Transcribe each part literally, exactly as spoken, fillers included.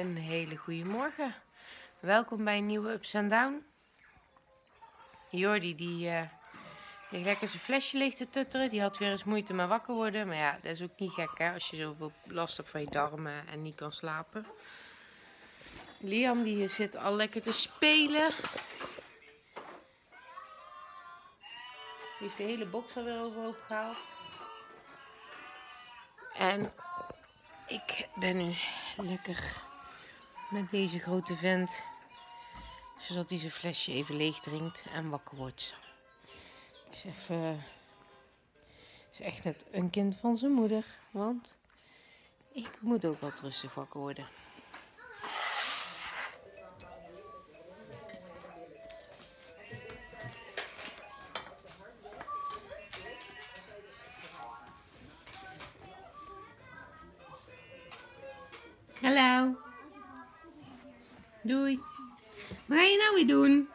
Een hele goede morgen. Welkom bij een nieuwe Ups and Down. Jordi die uh, ligt lekker zijn flesje leeg te tutteren. Die had weer eens moeite met wakker worden. Maar ja, dat is ook niet gek hè, als je zoveel last hebt van je darmen en niet kan slapen. Liam die zit al lekker te spelen. Die heeft de hele box alweer overhoop gehaald. En ik ben nu lekker met deze grote vent, zodat hij zijn flesje even leeg drinkt en wakker wordt. Dus even, is echt net een kind van zijn moeder, want ik moet ook wat rustig wakker worden. Hallo. Doei. Wat ga je nou weer doen?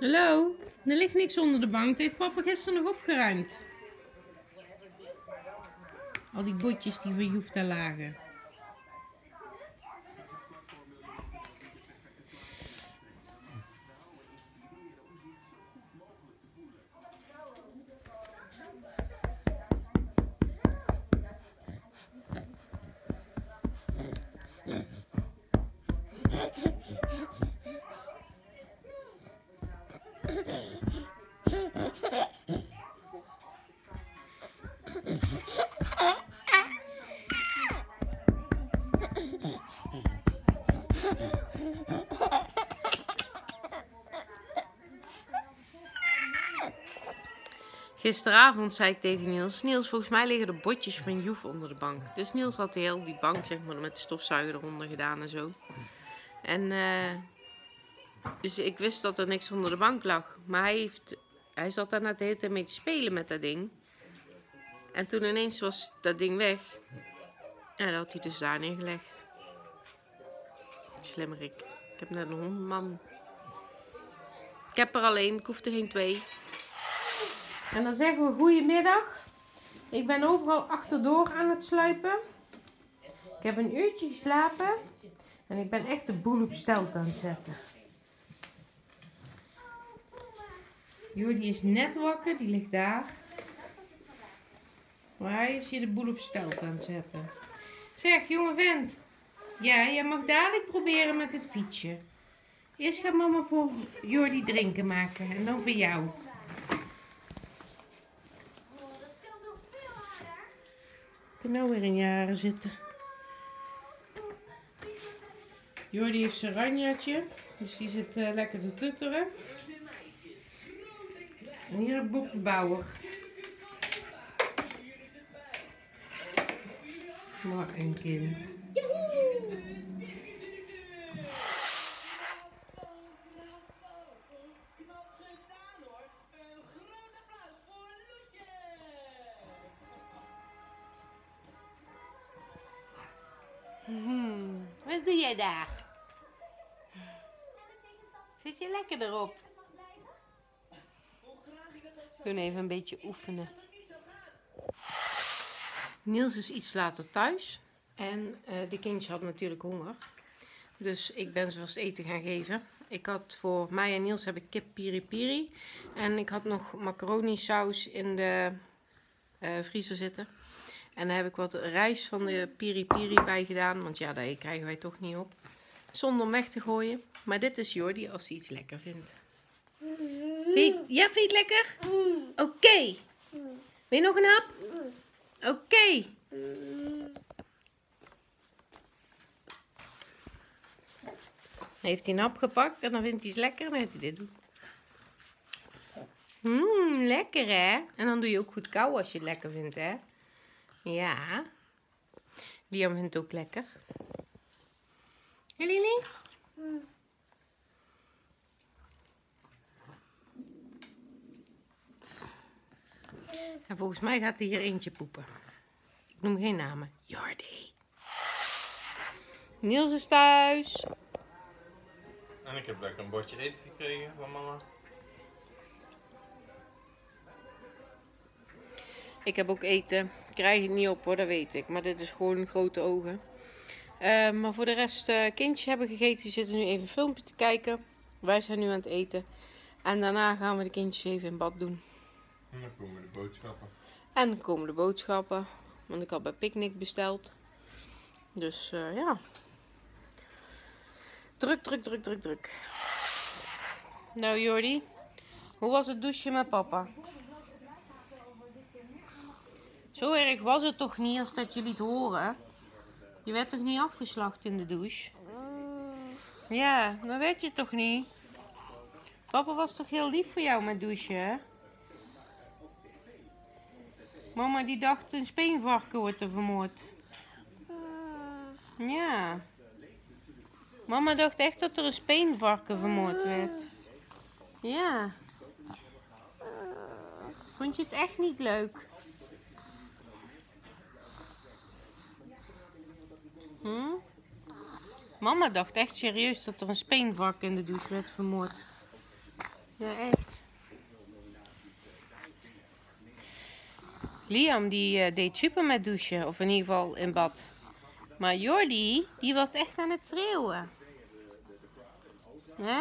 Hallo? Er ligt niks onder de bank. Dat heeft papa gisteren nog opgeruimd. Al die botjes die we hoeft te lagen. Gisteravond zei ik tegen Niels, Niels, volgens mij liggen de botjes van Joef onder de bank. Dus Niels had heel die bank zeg maar, met de stofzuiger eronder gedaan en zo. En uh, dus ik wist dat er niks onder de bank lag. Maar hij, heeft, hij zat daarna de hele tijd mee te spelen met dat ding. En toen ineens was dat ding weg. En dat had hij dus daar neergelegd. Slimmerik. Ik heb net een hond, man. Ik heb er alleen, ik hoef er geen twee. En dan zeggen we goedemiddag. Ik ben overal achterdoor aan het sluipen. Ik heb een uurtje geslapen. En ik ben echt de boel op stelt aan het zetten. Jordi is net wakker, die ligt daar. Maar hij is hier de boel op stelt aan het zetten. Zeg, jonge vent. Ja, jij mag dadelijk proberen met het fietsje. Eerst gaat mama voor Jordi drinken maken. En dan voor jou. Ik kan nou weer in jaren zitten. Jordi heeft zijn ranjaatje, dus die zit uh, lekker te tutteren. En hier een boekbouwer. Wat een kind. Hmm. Wat doe jij daar? Zit je lekker erop? Doen even een beetje oefenen. Niels is iets later thuis. En uh, de kindje had natuurlijk honger. Dus ik ben ze vast eten gaan geven. Ik had voor mij en Niels heb ik kip piri piri. En ik had nog macaroni saus in de uh, vriezer zitten. En daar heb ik wat rijst van de piri-piri bij gedaan. Want ja, daar krijgen wij toch niet op. Zonder om weg te gooien. Maar dit is Jordi als hij iets lekker vindt. Vind je, ja, vind je het lekker? Oké. Okay. Wil je nog een hap? Oké. Okay. Heeft hij een hap gepakt en dan vindt hij iets lekker. En dan gaat hij dit doen. Mmm, lekker hè? En dan doe je ook goed kauwen als je het lekker vindt hè? Ja, Liam vindt het ook lekker. Hé Lili? Mm. En volgens mij gaat hij hier eentje poepen. Ik noem geen namen. Jordi. Niels is thuis. En ik heb lekker een bordje eten gekregen van mama. Ik heb ook eten. Ik krijg het niet op hoor, dat weet ik. Maar dit is gewoon grote ogen. Uh, maar voor de rest, uh, kindje hebben gegeten. Die zitten nu even een filmpje te kijken. Wij zijn nu aan het eten. En daarna gaan we de kindjes even in bad doen. En dan komen de boodschappen. En dan komen de boodschappen. Want ik had bij Picnic besteld. Dus uh, ja. Druk, druk, druk, druk, druk. Nou Jordi, hoe was het douchen met papa? Zo erg was het toch niet als dat jullie het horen? Je werd toch niet afgeslacht in de douche? Ja, dan werd je toch niet? Papa was toch heel lief voor jou met douchen, hè? Mama die dacht een speenvarken wordt er vermoord. Ja. Mama dacht echt dat er een speenvarken vermoord werd. Ja. Vond je het echt niet leuk? Hm? Mama dacht echt serieus dat er een speenvarken in de douche werd vermoord. Ja, echt. Liam die uh, deed super met douchen, of in ieder geval in bad. Maar Jordi, die was echt aan het schreeuwen. Hè?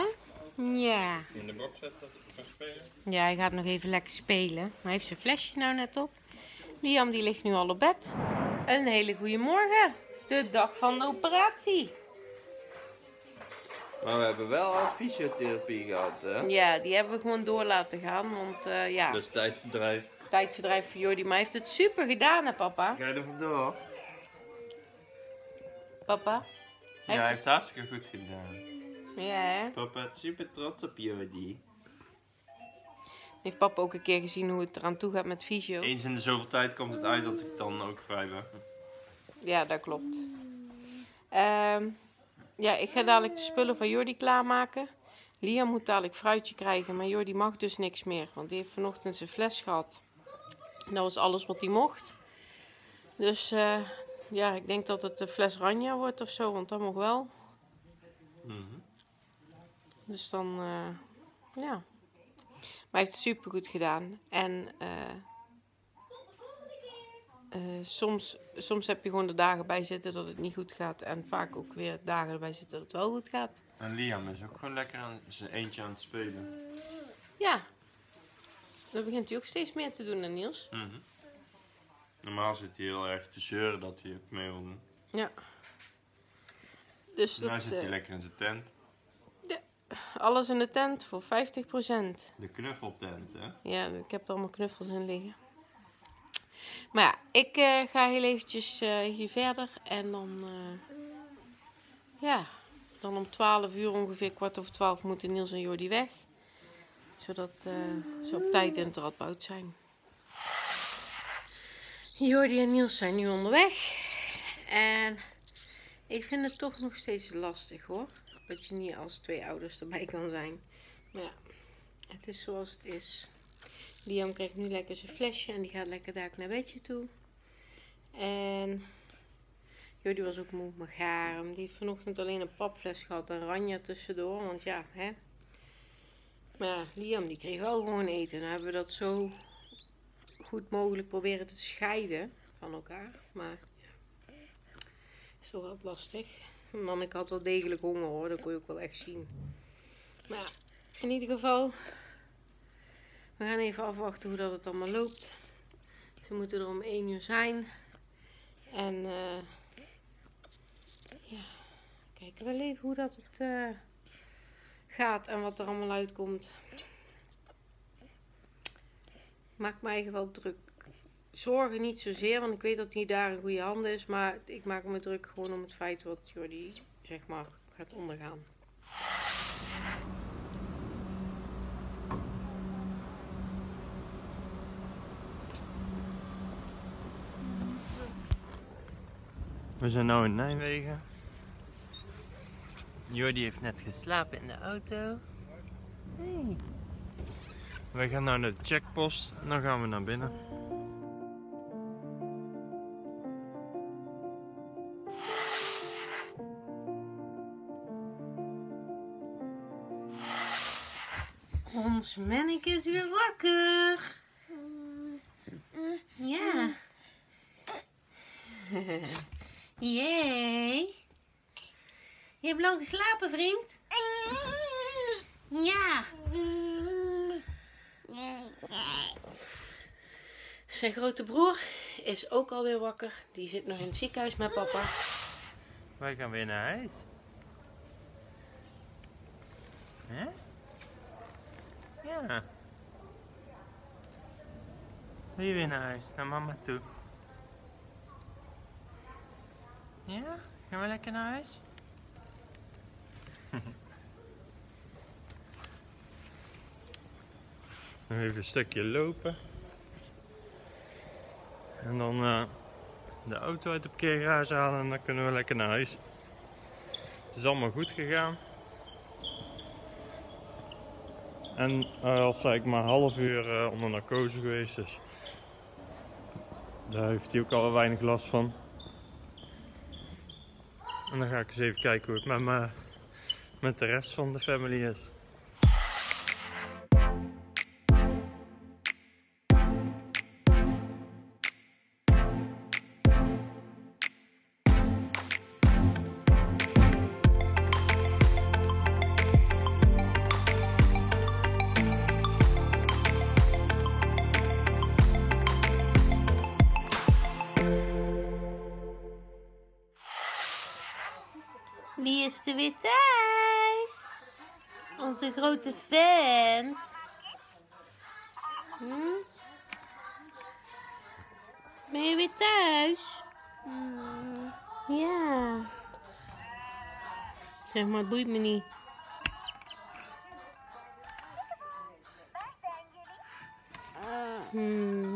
Ja. In de box zet dat hij gaat spelen? Ja, hij gaat nog even lekker spelen. Maar hij heeft zijn flesje nou net op. Liam die ligt nu al op bed. Een hele goede morgen. De dag van de operatie. Maar we hebben wel al fysiotherapie gehad, hè? Ja, die hebben we gewoon door laten gaan, want uh, ja. Dus tijdverdrijf. Tijdverdrijf voor Jordi, maar hij heeft het super gedaan, hè papa? Ga je er vandoor? Papa? Hij ja, hij heeft het hartstikke goed gedaan. Ja, hè? Papa is super trots op Jordi. Heeft papa ook een keer gezien hoe het eraan toe gaat met fysio? Eens in de zoveel tijd komt het uit dat ik dan ook vrij ben. Ja, dat klopt. Um, ja, ik ga dadelijk de spullen van Jordi klaarmaken. Liam moet dadelijk fruitje krijgen, maar Jordi mag dus niks meer. Want die heeft vanochtend zijn fles gehad. En dat was alles wat hij mocht. Dus uh, ja, ik denk dat het een fles ranja wordt of zo, want dat mag wel. Mm-hmm. Dus dan, uh, ja. Maar hij heeft het super goed gedaan. En... Uh, Uh, soms, soms heb je gewoon de dagen bij zitten dat het niet goed gaat. En vaak ook weer dagen erbij zitten dat het wel goed gaat. En Liam is ook gewoon lekker aan zijn eentje aan het spelen. Ja. Dan begint hij ook steeds meer te doen dan Niels. Mm-hmm. Normaal zit hij heel erg te zeuren dat hij ook mee wil doen. Ja. Dus nu zit hij uh, lekker in zijn tent. De, alles in de tent voor vijftig procent. De knuffeltent, hè? Ja, ik heb er allemaal knuffels in liggen. Maar ja, ik uh, ga heel eventjes uh, hier verder en dan, uh, ja, dan om twaalf uur ongeveer, kwart over twaalf, moeten Niels en Jordi weg. Zodat uh, ze op tijd in het Radboud zijn. Jordi en Niels zijn nu onderweg. En ik vind het toch nog steeds lastig hoor, dat je niet als twee ouders erbij kan zijn. Maar ja, het is zoals het is. Liam krijgt nu lekker zijn flesje en die gaat lekker daar naar bedje toe. En Jordi was ook moe, maar gaar. Die heeft vanochtend alleen een papfles gehad en ranja tussendoor, want ja, hè. Maar ja, Liam die kreeg wel gewoon eten. Nou hebben we dat zo goed mogelijk proberen te scheiden van elkaar. Maar ja, is toch wel lastig. Man, ik had wel degelijk honger hoor, dat kon je ook wel echt zien. Maar ja, in ieder geval... We gaan even afwachten hoe dat het allemaal loopt. Ze moeten er om één uur zijn. En uh, ja, kijken we wel even hoe dat het uh, gaat en wat er allemaal uitkomt. Maak me eigenlijk wel druk. Zorgen niet zozeer, want ik weet dat hij daar in goede handen is. Maar ik maak me druk gewoon om het feit wat Jordi, zeg maar, gaat ondergaan. We zijn nu in Nijmegen. Jordi heeft net geslapen in de auto. Hey. We gaan nu naar de checkpost en dan gaan we naar binnen. Ons manneke is weer wakker. Ja. Jee! Je hebt lang geslapen, vriend. Ja. Zijn grote broer is ook alweer wakker. Die zit nog in het ziekenhuis met papa. Wij gaan weer naar huis. Hè? Ja. Wil je weer naar huis, naar mama toe? Ja? Gaan we lekker naar huis? Even een stukje lopen. En dan uh, de auto uit de parkeergarage halen en dan kunnen we lekker naar huis. Het is allemaal goed gegaan. En uh, al zei ik maar een half uur uh, onder narcose geweest, dus daar heeft hij ook al weinig last van. En dan ga ik eens even kijken hoe het met, met de rest van de family is. Die is er weer thuis. Onze grote vent. Hm? Ben je weer thuis? Mm. Ja. Zeg maar, het boeit me niet. Hm.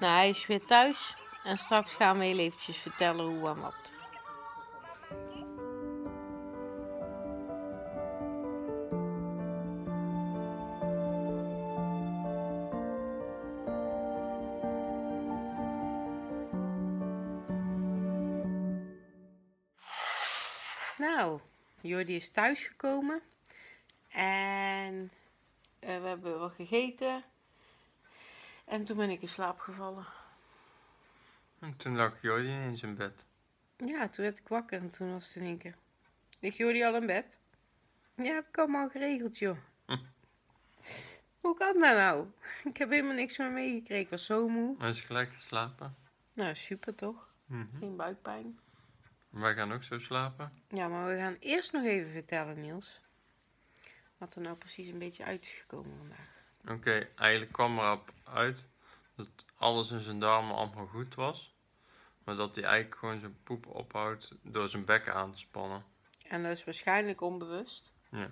Nou, hij is weer thuis en straks gaan we heel eventjes vertellen hoe en wat. Nou, Jordi is thuis gekomen en we hebben wat gegeten. En toen ben ik in slaap gevallen. En toen lag Jordi in zijn bed. Ja, toen werd ik wakker en toen was het in één keer. Ligt Jordi al in bed? Ja, heb ik allemaal geregeld, joh. Hm. Hoe kan dat nou? Ik heb helemaal niks meer meegekregen. Ik was zo moe. Hij is gelijk geslapen. Nou, super toch? Mm-hmm. Geen buikpijn. Wij gaan ook zo slapen. Ja, maar we gaan eerst nog even vertellen, Niels. Wat er nou precies een beetje uit is gekomen vandaag. Oké, okay, eigenlijk kwam erop uit dat alles in zijn darmen allemaal goed was. Maar dat hij eigenlijk gewoon zijn poep ophoudt door zijn bek aan te spannen. En dat is waarschijnlijk onbewust. Ja,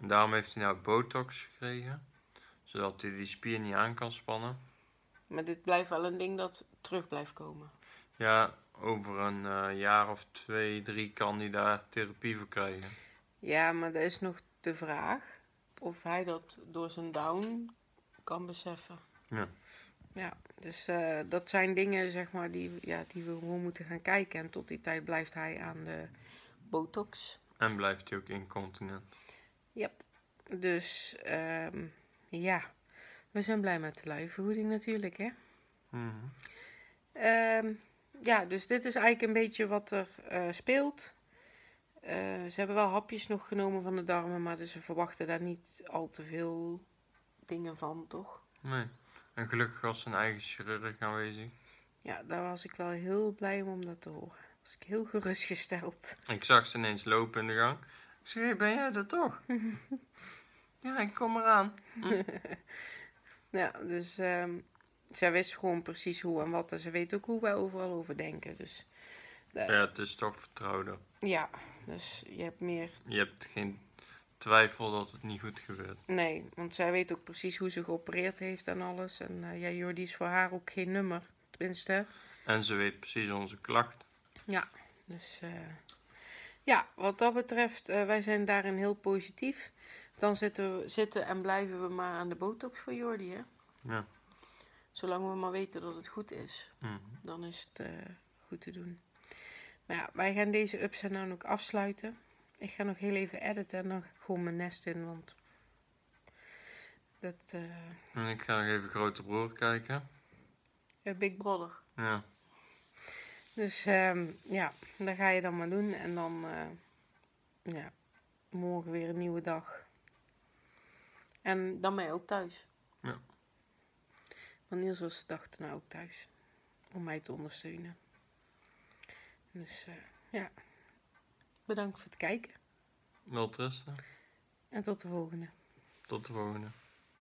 en daarom heeft hij nou Botox gekregen. Zodat hij die spier niet aan kan spannen. Maar dit blijft wel een ding dat terug blijft komen. Ja, over een uh, jaar of twee, drie kan hij daar therapie voor krijgen. Ja, maar dat is nog de vraag. Of hij dat door zijn down kan beseffen. Ja. Ja, dus uh, dat zijn dingen, zeg maar, die, ja, die we gewoon moeten gaan kijken. En tot die tijd blijft hij aan de botox. En blijft hij ook incontinent. Ja. Yep. Dus, um, ja. We zijn blij met de luiverhoeding natuurlijk, hè. Mm-hmm. um, ja, dus dit is eigenlijk een beetje wat er uh, speelt. Uh, ze hebben wel hapjes nog genomen van de darmen, maar dus ze verwachten daar niet al te veel dingen van, toch? Nee. En gelukkig was zijn eigen chirurg aanwezig. Ja, daar was ik wel heel blij om dat te horen. Was ik heel gerustgesteld. Ik zag ze ineens lopen in de gang. Ik zei, hey, ben jij dat toch? Ja, ik kom eraan. Hm. Ja, dus um, zij wist gewoon precies hoe en wat. En ze weet ook hoe wij overal over denken, dus... Ja, het is toch vertrouwder. Ja, dus je hebt meer... Je hebt geen twijfel dat het niet goed gebeurt. Nee, want zij weet ook precies hoe ze geopereerd heeft en alles. En uh, ja, Jordi is voor haar ook geen nummer, tenminste. En ze weet precies onze klachten. Ja, dus... Uh, ja, wat dat betreft, uh, wij zijn daarin heel positief. Dan zitten, we, zitten en blijven we maar aan de botox voor Jordi, hè? Ja. Zolang we maar weten dat het goed is. Mm-hmm. Dan is het uh, goed te doen. Maar ja, wij gaan deze Ups en Down ook afsluiten. Ik ga nog heel even editen en dan ga ik gewoon mijn nest in, want... Dat... Uh... En ik ga nog even Grote Broer kijken. Uh, Big Brother. Ja. Dus um, ja, dat ga je dan maar doen. En dan uh, ja, morgen weer een nieuwe dag. En dan ben je ook thuis. Ja. Want Niels was de dag daarna ook thuis. Om mij te ondersteunen. Dus uh, ja. Bedankt voor het kijken. Welterusten. En tot de volgende. Tot de volgende.